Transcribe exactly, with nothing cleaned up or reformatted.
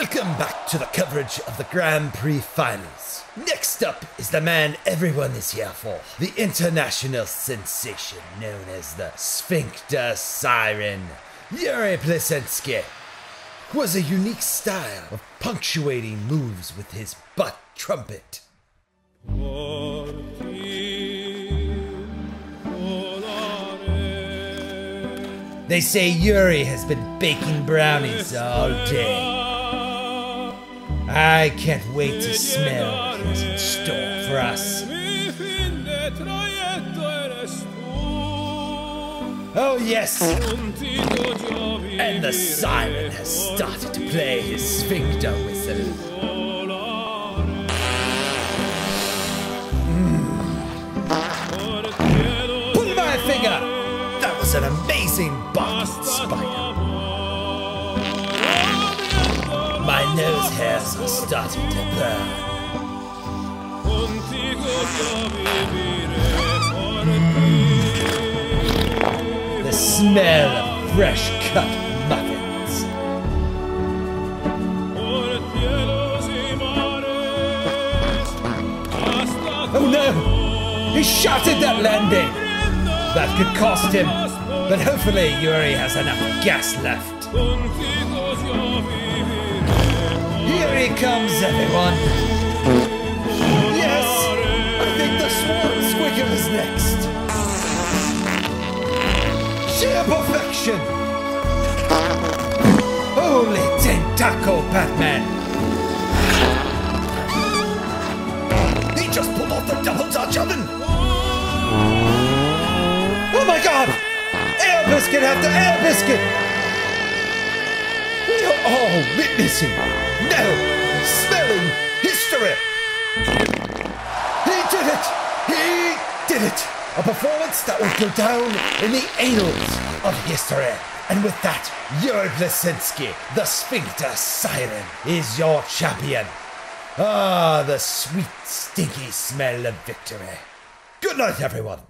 Welcome back to the coverage of the Grand Prix Finals. Next up is the man everyone is here for, the international sensation known as the Sphincter Siren. Yuri Plisetsky was a unique style of punctuating moves with his butt trumpet. They say Yuri has been baking brownies all day. I can't wait to smell what is in store for us. Oh yes! And the siren has started to play his sphincter whistle. Mm. Pull my finger! That was an amazing barking spider. My nose hairs are starting to burn. The smell of fresh cut muffins. Oh no! He shot at that landing! That could cost him, but hopefully Yuri has enough gas left. Here he comes, everyone. Yes, I think the Swan Squigger is next. Sheer perfection. Holy tentacle, Batman. He just pulled off the double Dutch oven. Oh my God! Air biscuit after air biscuit. We are all witnessing, no, smelling history! He did it! He did it! A performance that will go down in the annals of history. And with that, Yuri Plisetsky, the Sphincter Siren, is your champion. Ah, the sweet, stinky smell of victory. Good night, everyone.